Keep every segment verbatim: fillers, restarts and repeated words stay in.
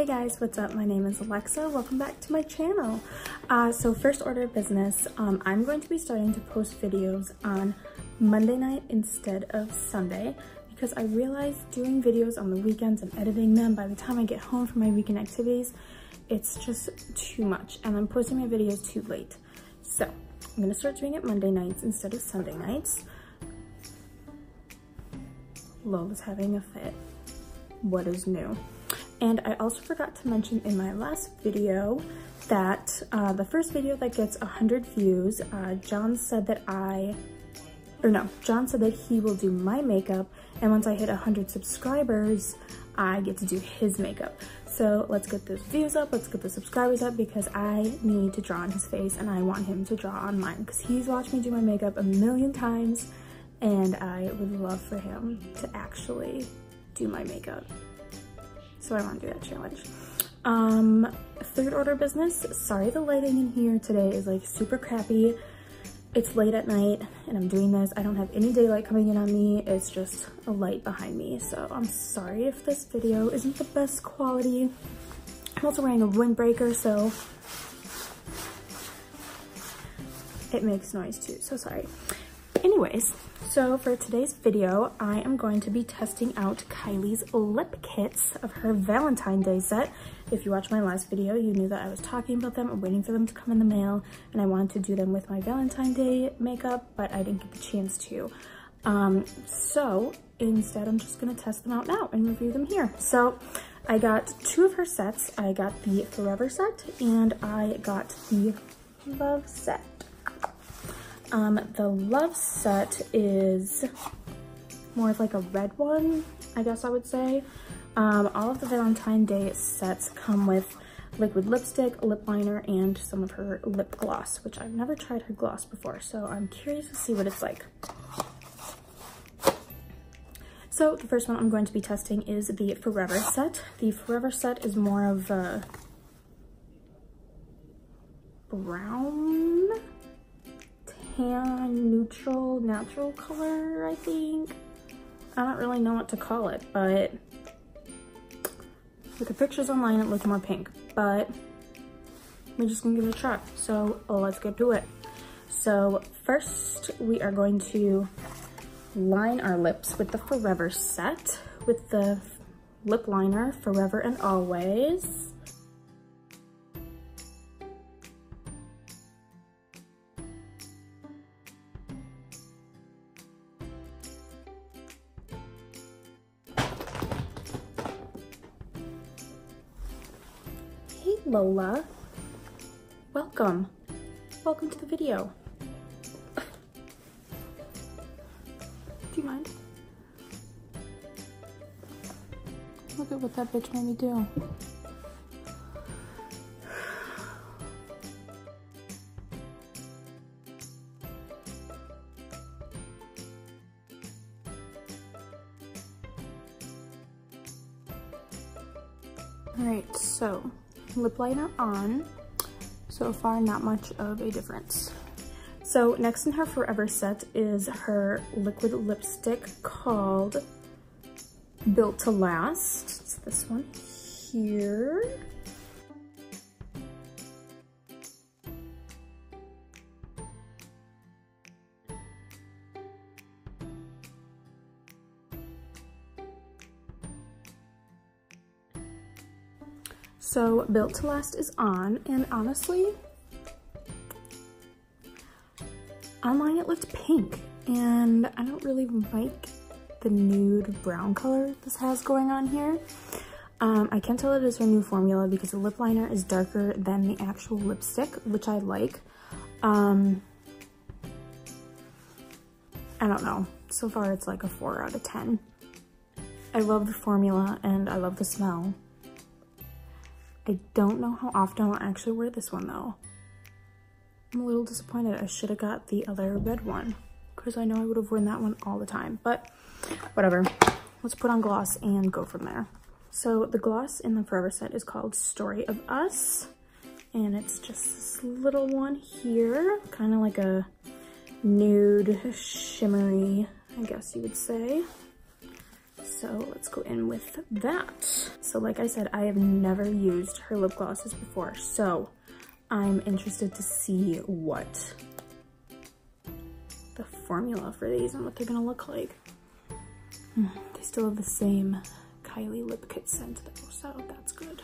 Hey guys, what's up? My name is Alexa. Welcome back to my channel. Uh, so first order of business, um, I'm going to be starting to post videos on Monday night instead of Sunday because I realized doing videos on the weekends and editing them by the time I get home from my weekend activities, it's just too much and I'm posting my videos too late. So I'm gonna start doing it Monday nights instead of Sunday nights. Lola's having a fit. What is new? And I also forgot to mention in my last video that uh, the first video that gets one hundred views, uh, John said that I, or no, John said that he will do my makeup, and once I hit one hundred subscribers, I get to do his makeup. So let's get those views up, let's get the subscribers up, because I need to draw on his face and I want him to draw on mine, because he's watched me do my makeup a million times, and I would love for him to actually do my makeup. So I want to do that challenge. Um, third order business. Sorry the lighting in here today is like super crappy. It's late at night and I'm doing this. I don't have any daylight coming in on me. It's just a light behind me. So I'm sorry if this video isn't the best quality. I'm also wearing a windbreaker, so it makes noise too, so sorry. Anyways, so for today's video, I am going to be testing out Kylie's lip kits of her Valentine's Day set. If you watched my last video, you knew that I was talking about them. I'm waiting for them to come in the mail, and I wanted to do them with my Valentine's Day makeup, but I didn't get the chance to. Um, so instead, I'm just gonna test them out now and review them here. So I got two of her sets. I got the Forever Set, and I got the Love Set. Um, the Love Set is more of like a red one, I guess I would say. Um, all of the Valentine's Day sets come with liquid lipstick, lip liner, and some of her lip gloss, which I've never tried her gloss before, so I'm curious to see what it's like. So the first one I'm going to be testing is the Forever Set. The Forever Set is more of a brown, neutral, natural color, I think. I don't really know what to call it, but with the pictures online, it looks more pink, but we're just gonna give it a try. So let's get to it. So first, we are going to line our lips with the Forever Set, with the lip liner, Forever and Always. Lola, welcome. Welcome to the video. Do you mind? Look at what that bitch made me do. All right, so lip liner on. So far, not much of a difference. So next in her Forever Set is her liquid lipstick called Built to Last. It's this one here. So Built to Last is on, and honestly, online it looked pink, and I don't really like the nude brown color this has going on here. Um, I can tell it is her new formula because the lip liner is darker than the actual lipstick, which I like. Um, I don't know. So far it's like a four out of ten. I love the formula, and I love the smell. I don't know how often I'll actually wear this one though. I'm a little disappointed. I should have got the other red one because I know I would have worn that one all the time, but whatever. Let's put on gloss and go from there. So the gloss in the Forever Set is called Story of Us, and it's just this little one here, kind of like a nude, shimmery, I guess you would say. So let's go in with that. So like I said, I have never used her lip glosses before, so I'm interested to see what the formula for these and what they're gonna look like. Mm, they still have the same Kylie lip kit scent though, so that's good.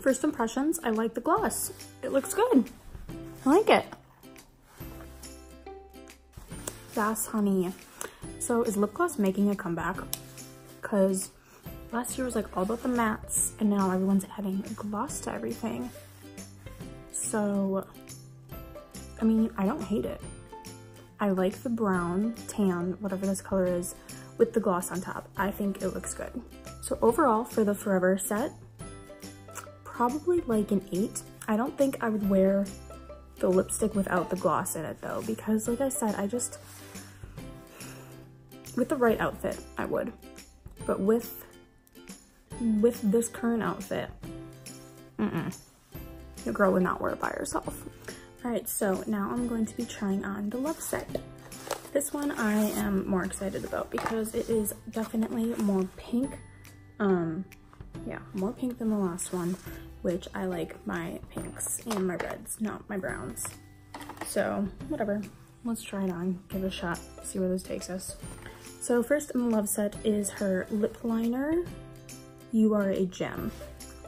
First impressions, I like the gloss. It looks good. I like it. That's honey. So is lip gloss making a comeback? Because last year was like all about the mattes, and now everyone's adding gloss to everything. So, I mean, I don't hate it. I like the brown, tan, whatever this color is, with the gloss on top. I think it looks good. So overall, for the Forever Set, probably like an eight. I don't think I would wear the lipstick without the gloss in it though, because like I said, I just, with the right outfit, I would. But with, with this current outfit, mm-mm. Your girl would not wear it by herself. All right, so now I'm going to be trying on the Love Set. This one I am more excited about because it is definitely more pink. Um, yeah, more pink than the last one, which I like my pinks and my reds, not my browns. So whatever, let's try it on, give it a shot, see where this takes us. So first in the Love Set is her lip liner, You Are a Gem.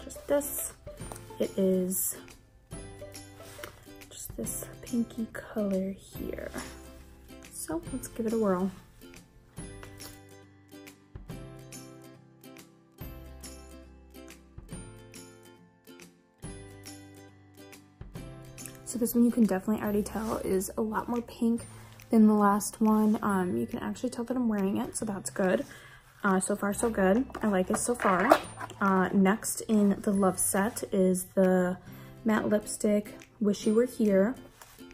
Just this, it is just this pinky color here. So let's give it a whirl. So this one you can definitely already tell is a lot more pink than the last one. Um, you can actually tell that I'm wearing it, so that's good. Uh, so far, so good. I like it so far. Uh, next in the Love Set is the matte lipstick, Wish You Were Here.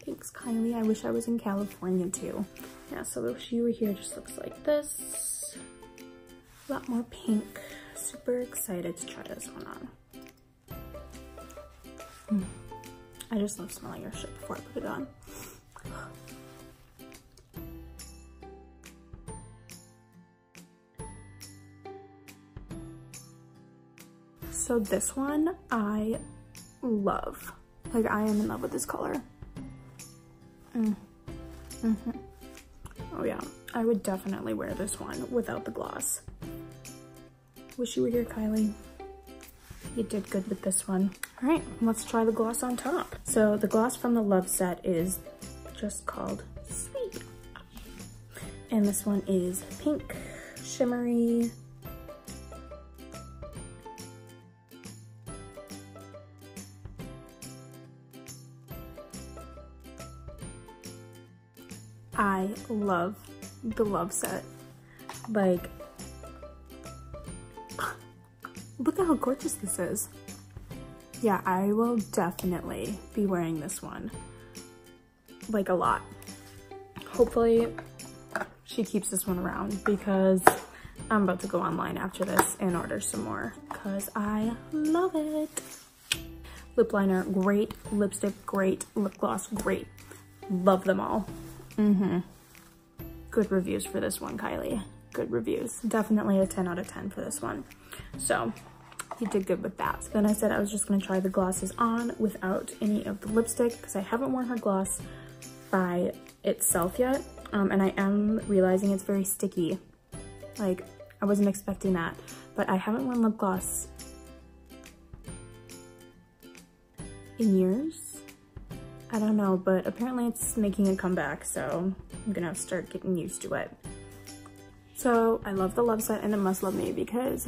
Thanks, Kylie. I wish I was in California, too. Yeah, so Wish You Were Here just looks like this. A lot more pink. Super excited to try this one on. Mm. I just love smelling your shit before I put it on. So this one I love. Like, I am in love with this color. Mm. Mm-hmm. Oh yeah, I would definitely wear this one without the gloss. Wish You Were Here, Kylie. You did good with this one. All right, let's try the gloss on top. So the gloss from the Love Set is just called Sweet. And this one is pink, shimmery. I love the Love Set. Like, look at how gorgeous this is. Yeah, I will definitely be wearing this one, like, a lot. Hopefully she keeps this one around, because I'm about to go online after this and order some more, because I love it. Lip liner, great. Lipstick, great. Lip gloss, great. Love them all. Mm-hmm. Good reviews for this one, Kylie. Good reviews. Definitely a ten out of ten for this one. So you did good with that. So then I said I was just gonna try the glosses on without any of the lipstick, because I haven't worn her gloss by itself yet. Um, and I am realizing it's very sticky. Like, I wasn't expecting that, but I haven't worn lip gloss in years. I don't know, but apparently it's making a comeback, so I'm gonna have to start getting used to it. So I love the Love Set, and it must love me because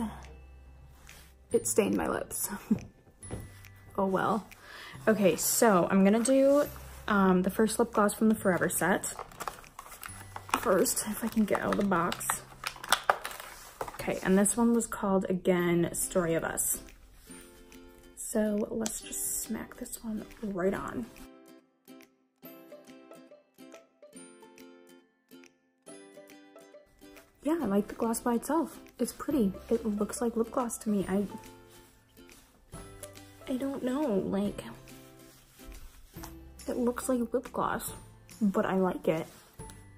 it stained my lips. Oh well. Okay, so I'm gonna do um, the first lip gloss from the Forever Set. First, if I can get out of the box. Okay, and this one was called, again, Story of Us. So let's just smack this one right on. Yeah, I like the gloss by itself. It's pretty. It looks like lip gloss to me. I I don't know, like, It looks like lip gloss, but I like it.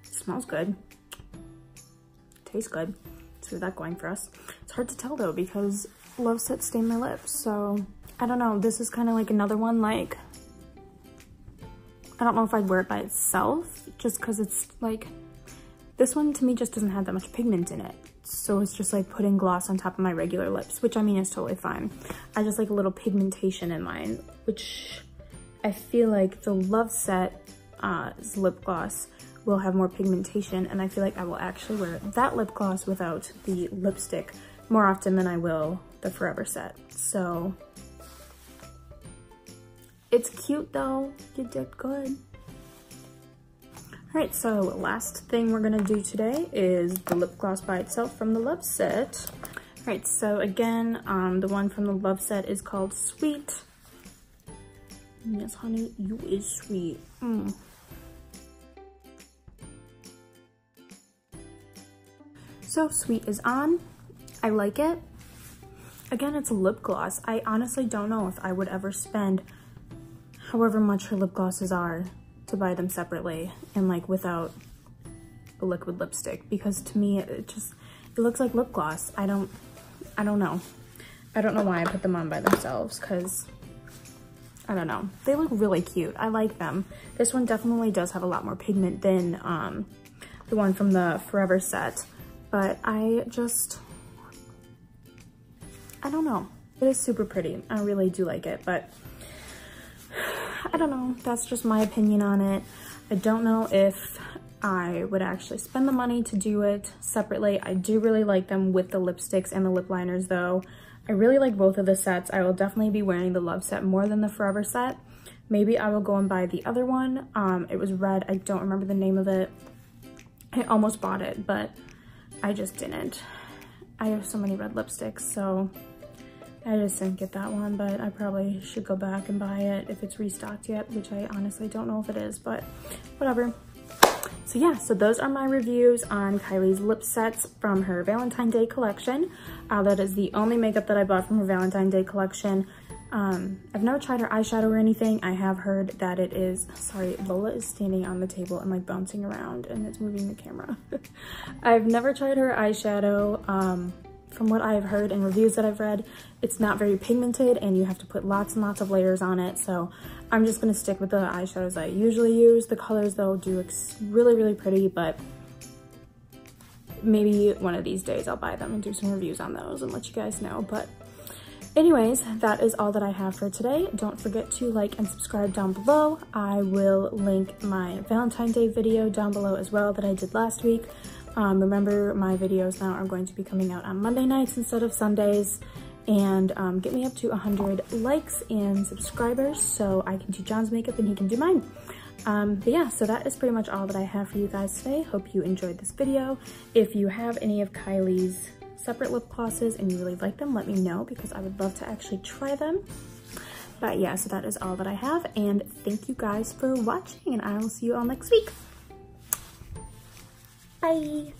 It smells good. Tastes good. So that's going for us. It's hard to tell though because Love Set stained my lips, so I don't know. This is kind of like another one, like, I don't know if I'd wear it by itself just because it's like, this one to me just doesn't have that much pigment in it. So it's just like putting gloss on top of my regular lips, which I mean is totally fine. I just like a little pigmentation in mine, which I feel like the Love Set uh, lip gloss will have more pigmentation, and I feel like I will actually wear that lip gloss without the lipstick more often than I will the Forever Set. So it's cute though, you did good. All right, so last thing we're gonna do today is the lip gloss by itself from the Love Set. All right, so again, um, the one from the Love Set is called Sweet. Yes, honey, you is sweet. Mm. So Sweet is on. I like it. Again, it's a lip gloss. I honestly don't know if I would ever spend however much her lip glosses are to buy them separately and like without a liquid lipstick, because to me it just, it looks like lip gloss. I don't, I don't know. I don't know why I put them on by themselves, because I don't know. They look really cute. I like them. This one definitely does have a lot more pigment than um, the one from the Forever Set. But I just, I don't know. It is super pretty. I really do like it, but I don't know. That's just my opinion on it. I don't know if I would actually spend the money to do it separately. I do really like them with the lipsticks and the lip liners though. I really like both of the sets. I will definitely be wearing the Love Set more than the Forever Set. Maybe I will go and buy the other one. Um, it was red. I don't remember the name of it. I almost bought it, but I just didn't. I have so many red lipsticks, so I just didn't get that one, but I probably should go back and buy it if it's restocked yet, which I honestly don't know if it is, but whatever. So yeah, so those are my reviews on Kylie's lip sets from her Valentine's Day collection. Uh, that is the only makeup that I bought from her Valentine's Day collection. Um, I've never tried her eyeshadow or anything. I have heard that it is, sorry, Lola is standing on the table and like bouncing around and it's moving the camera. I've never tried her eyeshadow. Um, from what I've heard and reviews that I've read, it's not very pigmented and you have to put lots and lots of layers on it. So I'm just going to stick with the eyeshadows I usually use. The colors though do look really, really pretty, but maybe one of these days I'll buy them and do some reviews on those and let you guys know. But anyways, that is all that I have for today. Don't forget to like and subscribe down below. I will link my Valentine's Day video down below as well that I did last week. Um, remember, my videos now are going to be coming out on Monday nights instead of Sundays. And um, get me up to one hundred likes and subscribers so I can do John's makeup and he can do mine. Um, but yeah, so that is pretty much all that I have for you guys today. Hope you enjoyed this video. If you have any of Kylie's separate lip glosses and you really like them, let me know because I would love to actually try them. But yeah, so that is all that I have, and thank you guys for watching, and I will see you all next week. Bye.